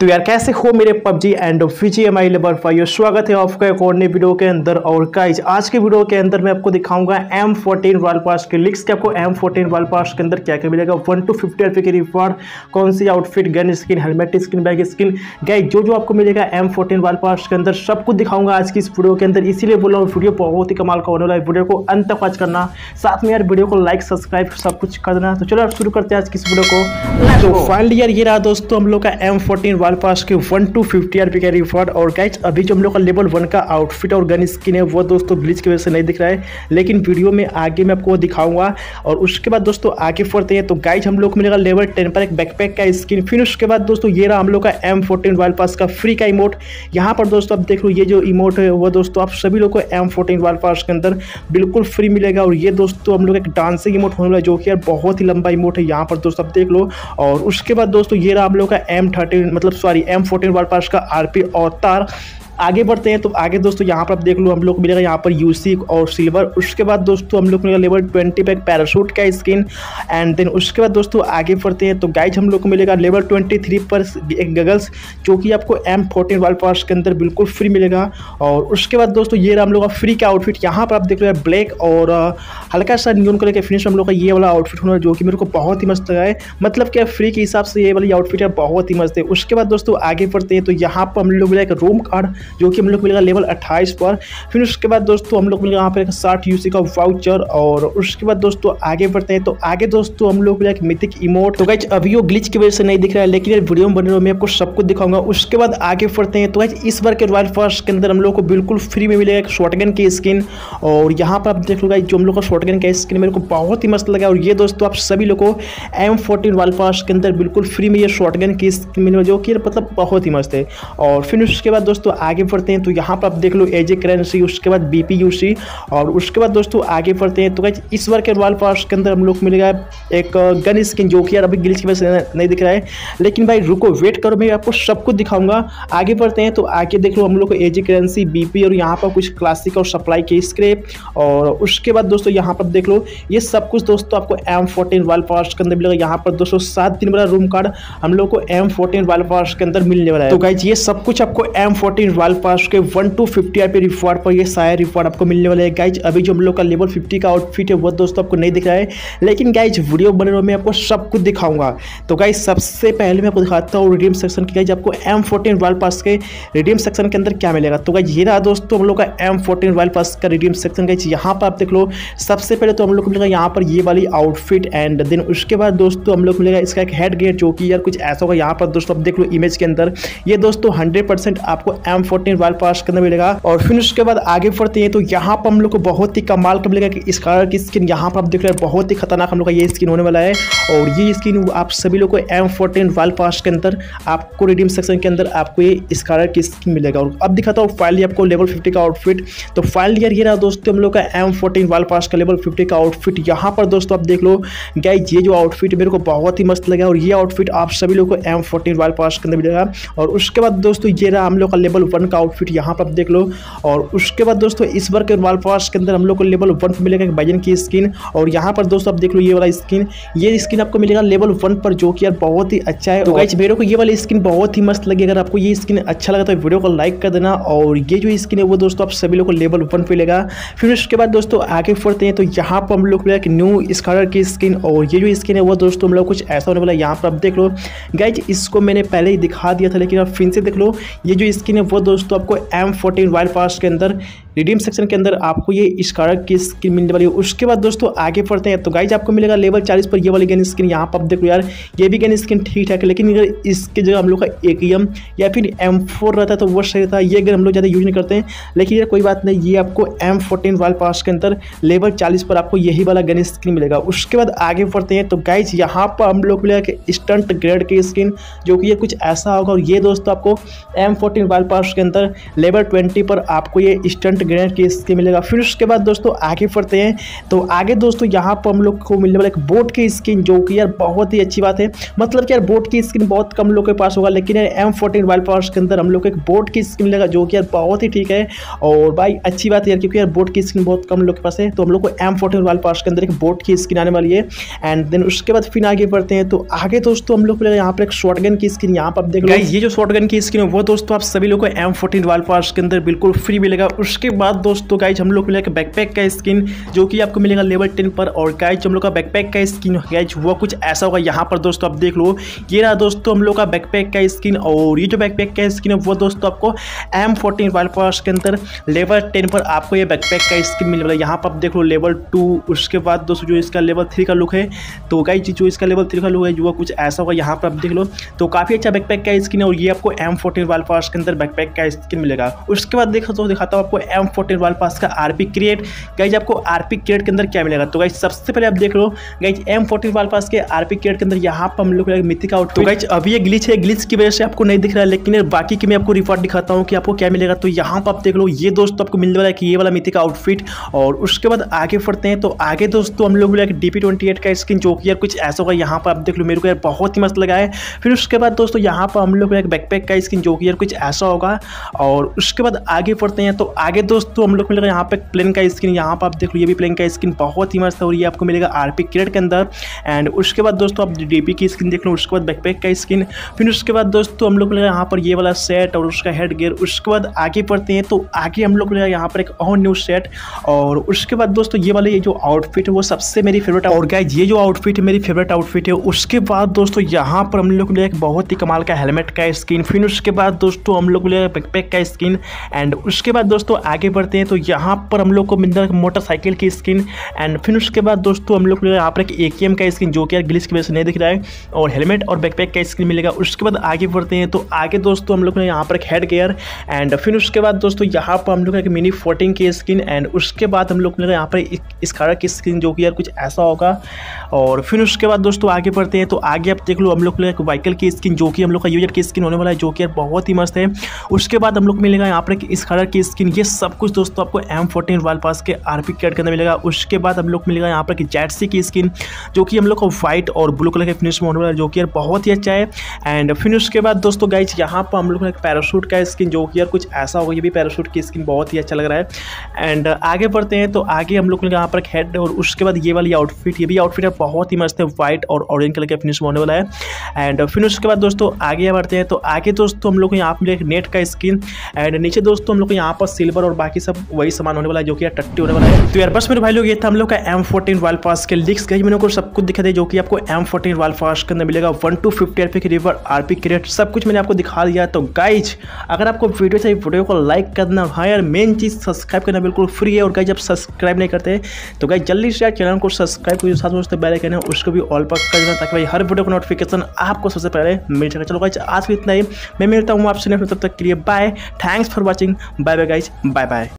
तो यार कैसे हो मेरे PUBG and PG M I lover भाइयों, स्वागत है आपका एक और नई वीडियो के अंदर। और गाइस आज के वीडियो के अंदर मैं आपको दिखाऊंगा M14 रॉयल पास के लिक्स के आपको M14 रॉयल पास के अंदर क्या क्या मिलेगा, 1 to 50 LP के रिवॉर्ड, कौन सी outfit, gun skin, helmet skin, bag skin, guys जो जो आपको मिलेगा M14 रॉयल पास के अंदर सब कुछ दिखाऊंगा आज की इस वीडियो के अंदर। इसीलिए बोल रहा हूँ वीडियो बहुत ही कमाल का होने वाला है, वीडियो को अंत तक वॉच करना, साथ में यार वीडियो को लाइक सब्सक्राइब सब कुछ करना। तो चलो शुरू करते हैं आज की इस वीडियो को। तो फाइनली यार ये रहा दोस्तों हम लोग का M14 पास के 1 to 50 LP के रिवॉर्ड। और गाइस अभी जो हम लोग का लेवल 1 का आउटफिट और गन स्किन है वो दोस्तों ब्लिच की वजह से नहीं दिख रहा है, लेकिन वीडियो में आगे मैं आपको दिखाऊंगा। और उसके बाद दोस्तों आगे बढ़ते हैं तो गाइस हम लोग को मिलेगा लेवल 10 पर एक बैकपैक का स्किन। फिर उसके बाद दोस्तों ये रहा हम लोग का M14 रॉयल पास का फ्री का इमोट। यहाँ पर दोस्तों आप देख लो ये जो इमोट है वो दोस्तों आप सभी लोग को M14 रॉयल पास के अंदर बिल्कुल फ्री मिलेगा। और ये दोस्तों हम लोग एक डांसिंग इमोट होने वाला है जो कि यार बहुत ही लंबा इमोट है, यहाँ पर दोस्तों आप देख लो। और उसके बाद दोस्तों ये रहा हम लोग का M13 मतलब सॉरी M14 रॉयल पास का आरपी अवतार। आगे बढ़ते हैं तो आगे दोस्तों यहाँ पर आप देख लो हम लोग मिलेगा यहाँ पर यूसी और सिल्वर। उसके बाद दोस्तों हम लोग मिलेगा लेवल 20 पर पैराशूट का स्किन। एंड देन उसके बाद दोस्तों आगे बढ़ते हैं तो गाइज हम लोग को मिलेगा लेवल 23 पर एक गगल्स जो कि आपको M14 रॉयल पास के अंदर बिल्कुल फ्री मिलेगा। और उसके बाद दोस्तों ये रहा हम लोग का फ्री का आउटफिट। यहाँ पर आप देख लो ब्लैक और हल्का सा न्यून कलर के फिनिश हम लोग का ये वाला आउटफिट होना जो कि मेरे को बहुत ही मस्त लगा है, मतलब क्या फ्री के हिसाब से ये वाली आउटफिट है बहुत ही मस्त है। उसके बाद दोस्तों आगे बढ़ते हैं तो यहाँ पर हम लोग मिलेगा रूम कार्ड जो कि हम लोग मिलेगा लेवल 28 पर। फिर उसके बाद दोस्तों हम लोग मिलेगा यहाँ पर 60 UC का वाउचर। और उसके बाद दोस्तों आगे बढ़ते हैं तो आगे दोस्तों हम लोग मिलेगा एक मिथिक इमोट। तो गाइस अभी वो ग्लिच की वजह से नहीं दिख रहा है, लेकिन यार वीडियो में बने रहो, मैं आपको सब कुछ दिखाऊंगा। उसके बाद आगे बढ़ते हैं तो गाइस इस बार के रॉयल पास के अंदर हम लोग को बिल्कुल फ्री में मिलेगा एक शॉटगन की स्किन। और यहाँ पर आप देख लो गाइस जो हम लोग का शॉटगन का स्किन मेरे को बहुत ही मस्त लगा। और ये दोस्तों आप सभी लोग को M14 रॉयल पास के अंदर बिल्कुल फ्री में ये शॉटगन की स्किन मिलेगा जो कि मतलब बहुत ही मस्त है। और फिर उसके बाद दोस्तों आगे बढ़ते हैं तो यहाँ पर आप देख लो एजे करेंसी, उसके बाद BPUC। और उसके बाद दोस्तों आगे बढ़ते हैं तो गाइस इस बार के रॉयल पास के अंदर हम लोग मिलेगा एक गन स्किन जो कि यार अभी ग्लिच की वजह से नहीं दिख रहा है, लेकिन भाई रुको वेट करो मैं आपको सब कुछ दिखाऊंगा। आगे बढ़ते हैं तो आगे देख लो हम लोग को एजे करेंसी, BP और यहाँ पर कुछ क्लासिक और सप्लाई के स्क्रैप। और उसके बाद दोस्तों यहाँ पर देख लो ये सब कुछ दोस्तों आपको M14 रॉयल पास के अंदर मिलेगा। यहाँ पर दोस्तों 7 दिन वाला रूम कार्ड हम लोग को M14 रॉयल पास के अंदर मिलने वाला है। तो गाइस ये सब कुछ आपको M14 रॉयल पास के 1 to 50 LP रिवॉर्ड पर ये सारे रिवॉर्ड आपको मिलने वाले हैं। गाइज अभी जो हम लोग का लेवल 50 का आउटफिट है वो दोस्तों आपको नहीं दिख रहा है, लेकिन गाइज वीडियो बने रहो मैं आपको सब कुछ दिखाऊंगा। तो गाइज सबसे पहले मैं आपको दिखाता हूँ रिडीम सेक्शन की, गाइज आपको M14 रॉयल पास के रिडीम सेक्शन के अंदर क्या मिलेगा। तो गाइज ये रहा दोस्तों हम लोग का M14 रॉयल पास का रिडीम सेक्शन। गाइज यहाँ पर आप देख लो सबसे पहले तो हम लोग को मिलेगा यहाँ पर ये वाली आउटफिट। एंड देन उसके बाद दोस्तों हम लोग को मिलेगा इसका एक हेड गेट जो कि यार कुछ ऐसा होगा। यहाँ पर दोस्तों आप देख लो इमेज के अंदर ये दोस्तों 100% आपको M14 रॉयल पास के अंदर मिलेगा। और फिर उसके बाद आगे बढ़ते हैं तो यहाँ पर हम लोग को बहुत ही कमाल का मिलेगा कि स्कार की स्किन। यहाँ पर आप देख रहे हैं बहुत ही खतरनाक हम लोग का ये स्किन होने वाला है। और ये स्किन आप सभी लोग को M14 रॉयल पास के अंदर आपको रिडीम सेक्शन के अंदर आपको ये स्कार की स्किन मिलेगा। और अब दिखाता हूँ फाइनली आपको लेवल 50 का आउटफिट। तो फाइनली यार ये रहा दोस्तों हम लोग का M14 रॉयल पास का लेवल 50 का आउटफिट। यहाँ पर दोस्तों आप देख लो गाइस ये जो आउटफिट मेरे को बहुत ही मस्त लगा और ये आउटफिट आप सभी लोग को M14 रॉयल पास के अंदर मिलेगा। और उसके बाद दोस्तों ये रहा हम लोग का लेवल 1 का आउटफिट, यहाँ पर आप देख लो। और उसके बाद दोस्तों इस बार के रॉयल पास के अंदर हम लोग को लेवल 1 पर मिलेगा एक बाइजन की स्किन। और यहाँ पर दोस्तों आप देख लो ये वाला स्किन, ये स्किन आपको मिलेगा लेवल 1 पर जो कि यार बहुत ही अच्छा है। तो गाइस मेरे को ये वाली स्किन बहुत ही मस्त लगी। अगर आपको ये स्किन अच्छा लगा तो वीडियो को लाइक कर देना। और ये जो स्किन है वो दोस्तों आप सभी लोग को लेवल 1 पर मिलेगा। फिर उसके बाद दोस्तों आगे बढ़ते हैं तो यहाँ पर हम लोग को एक न्यू स्कारर की स्किन। और ये जो स्किन है वो दोस्तों हम लोग कुछ ऐसा होने वाला है। यहाँ पर आप देख लो गाइस इसको मैंने पहले ही दिखा दिया था, लेकिन आप फिर से देख लो ये जो स्किन है वो दोस्तों आपको M14 रॉयल पास के अंदर रिडीम सेक्शन के अंदर आपको ये स्कारक की स्किन मिलने वाली है। उसके बाद दोस्तों आगे बढ़ते हैं तो गाइज आपको मिलेगा लेवल 40 पर ये वाली गन स्किन। यहाँ पर आप देखो यार ये भी गन स्किन ठीक ठाक है, लेकिन अगर इसके जगह हम लोग का AKM या फिर M4 रहता तो वो सही था। ये गन हम लोग ज़्यादा यूज नहीं करते हैं, लेकिन यार कोई बात नहीं, ये आपको M14 रॉयल पास के अंदर लेवल 40 पर आपको यही वाला गन स्किन मिलेगा। उसके बाद आगे बढ़ते हैं तो गाइज यहाँ पर हम लोग मिलेगा स्टंट ग्रेड की स्किन जो कि ये कुछ ऐसा होगा। और ये दोस्तों आपको M14 रॉयल पास के अंदर लेवल 20 पर आपको ये स्टंट इंस्टेंट ग्रेनेड की स्किन मिलेगा। फिर उसके बाद दोस्तों आगे बढ़ते हैं तो आगे दोस्तों यहाँ पर हम लोग को मिलने वाला एक बोट की स्किन, जो कि यार बहुत ही अच्छी बात है। मतलब कि यार बोट की स्किन बहुत कम लोग के पास होगा, लेकिन यार M14 मोबाइल पावर्स के अंदर हम लोग को एक बोट की स्किन मिलेगा, जो कि यार बहुत ही ठीक है। और भाई अच्छी बात है यार, क्योंकि यार बोट की स्किन बहुत कम लोग के पास है, तो हम लोग को M14 मोबाइल पावर्स के अंदर एक बोट की स्किन आने वाली है। एंड देन उसके बाद फिर आगे बढ़ते हैं तो आगे दोस्तों हम लोग को यहाँ पर एक शॉटगन की स्किन, यहाँ पर आप देख लो ये जो शॉटगन की स्किन है वो दोस्तों आप सभी लोग को M14 मोबाइल पावर्स के अंदर बिल्कुल फ्री मिलेगा। उसके बाद दोस्तों गाइज हम लोग को मिलेगा बैकपैक का स्किन, जो कि आपको मिलेगा लेवल 10 पर। और गाइज हम लोग का बैकपैक का स्किन गाइज वो कुछ ऐसा होगा, यहाँ पर दोस्तों आप देख लो ये रहा दोस्तों हम लोग का बैकपैक का स्किन। और ये जो बैकपैक का स्किन है वो दोस्तों आपको M14 मोबाइल पावर्स के अंदर लेवल 10 पर आपको ये बैकपैक का स्किन मिलने वाला है। यहाँ पर आप देख लो लेवल 2। उसके बाद दोस्तों जो इसका लेवल 3 का लुक है, तो गाइज जो इसका लेवल 3 का लुक है वो कुछ ऐसा होगा, यहाँ पर आप देख लो। तो काफ़ी अच्छा बैकपैक का स्किन है और ये आपको M14 मोबाइल पावर्स के अंदर बैकपैक का स्किन मिलेगा। उसके बाद देखो तो दिखाता हूँ आपको M14 मोबाइल पावर्स का RP क्रिएट। गाइज आपको RP क्रिएट के अंदर क्या मिलेगा, तो गाइज सबसे पहले आप देख लो गाइज M14 मोबाइल पावर्स के RP क्रिएट के अंदर यहाँ पर हम लोग मिथिक आउट। तो गाइज अभी ये ग्लिच है, ग्लिच की वजह से आपको नहीं दिख रहा है, लेकिन बाकी के मैं आपको रिपोर्ट दिखाता हूँ कि आपको क्या मिलेगा। तो यहाँ पर आप देख लो ये दोस्तों आपको मिलने वाला है कि ये वाला मिथिक आउटफिट। और उसके बाद आगे बढ़ते हैं तो आगे दोस्तों हम लोग DP28 का स्किन, जो कि यार कुछ ऐसा होगा, यहाँ पर आप देख लो मेरे को यार बहुत ही मस्त लगा है। फिर उसके बाद दोस्तों यहाँ पर हम लोग एक बैकपैक का स्किन, जो कि यार कुछ ऐसा होगा। और उसके बाद आगे बढ़ते हैं तो आगे दोस्तों हम लोग को मिलेगा यहाँ पे प्लेन का स्किन, यहाँ पर आप देख लो ये भी प्लेन का स्किन बहुत ही मस्त है और ये आपको मिलेगा RP क्रेड के अंदर। एंड उसके बाद दोस्तों आप DP की स्किन देख लो, उसके बाद बैकपैक का स्किन। फिर उसके बाद दोस्तों हम लोग को मिलेगा यहाँ पर ये वाला सेट और उसका हेड गियर। उसके बाद आगे बढ़ते हैं तो आगे हम लोग को मिलेगा यहाँ पर एक और न्यू सेट। और उसके बाद दोस्तों ये वाला ये जो आउटफिट है वो सबसे मेरी फेवरेट, और गाइज ये जो आउटफिट है मेरी फेवरेट आउटफिट है। उसके बाद दोस्तों यहाँ पर हम लोग को मिला एक बहुत ही कमाल का हेलमेट का स्किन। फिर उसके बाद दोस्तों हम लोग को मिला बैकपैक का स्किन। एंड उसके बाद दोस्तों आगे बढ़ते हैं तो यहाँ पर हम लोग को मिला मोटरसाइकिल की स्किन। एंड फिर उसके बाद दोस्तों हम लोग को मिला यहाँ पर एक AKM का स्किन, जो कि यार ग्लिच की वजह से नहीं दिख रहा है, और हेलमेट और बैकपैक का स्किन मिलेगा। उसके बाद आगे बढ़ते हैं तो आगे दोस्तों हम लोग को यहाँ पर एक हेड गियर। एंड फिर उसके बाद दोस्तों यहाँ पर हम लोग एक मिनी-14 की स्किन। एंड उसके बाद हम लोग को मिला यहाँ पर स्कारा की स्किन, जो कि यार कुछ ऐसा होगा। और फिर उसके बाद दोस्तों आगे बढ़ते हैं तो आगे आप देख लो हम लोग को एक व्हीकल की स्किन, जो कि हम लोग का यूजर की स्किन होने वाला है, जो कि यार बहुत ही मस्त है। उसके बाद हम लोग को मिलेगा यहाँ पर एक स्कारा की स्किन। ये सब कुछ दोस्तों आपको M14 मोबाइल पावर्स के RP क्रेड के अंदर मिलेगा। उसके बाद हम लोग को मिलेगा यहाँ पर एक जेटसी की स्किन, जो कि हम लोग को व्हाइट और ब्लू कलर के फिनिश में होने वाला है, जो कि यार बहुत ही अच्छा है। एंड फिर उसके बाद दोस्तों गाइज यहाँ पर हम लोग को एक पैराशूट का स्किन, जो कि यार कुछ ऐसा होगा। ये भी पैराशूट की स्किन बहुत ही अच्छा लग रहा है। एंड आगे बढ़ते हैं तो आगे हम लोग को यहाँ पर एक हेड, और उसके बाद ये वाली आउटफिट, ये भी आउटफिट है बहुत ही मस्त है, व्हाइट और ऑरेंज कलर के फिनिश में होने वाला है। एंड फिर उसके बाद दोस्तों आगे बढ़ते हैं तो आगे दोस्तों हम लोग को यहाँ पर एक नेट का स्किन। एंड नीचे दोस्तों हम लोग को यहाँ पर सिल्वर और बाकी सब वही सामान होने वाला है, जो कि यार टट्टी होने वाला है। तो यार बस मेरे भाई लोग ये था हम लोग का M14 मोबाइल पावर्स के लिक्स। गई मैंने को सब कुछ दिखा दिया, जो कि आपको M14 मोबाइल पावर्स के अंदर मिलेगा। 1 to 50 RP की रिवर RP क्रेट सब कुछ मैंने आपको दिखा दिया। तो गाइज अगर आपको वीडियो चाहिए, वीडियो को लाइक करना भाई, और मेन चीज़ सब्सक्राइब करना बिल्कुल फ्री है। और गाइज आप सब्सक्राइब नहीं करते तो गाइज जल्दी से यार चैनल को सब्सक्राइब कीजिए, साथ में दोस्तों बेल आइकन है उसको भी ऑल पर कर देना, ताकि भाई हर वीडियो का नोटिफिकेशन आपको सबसे पहले मिल सके। चलो गाइज आज भी इतना ही, मैं मिलता हूँ आपसे नेक्स्ट, तब तक के लिए bye. Thanks for watching, bye bye guys, bye bye.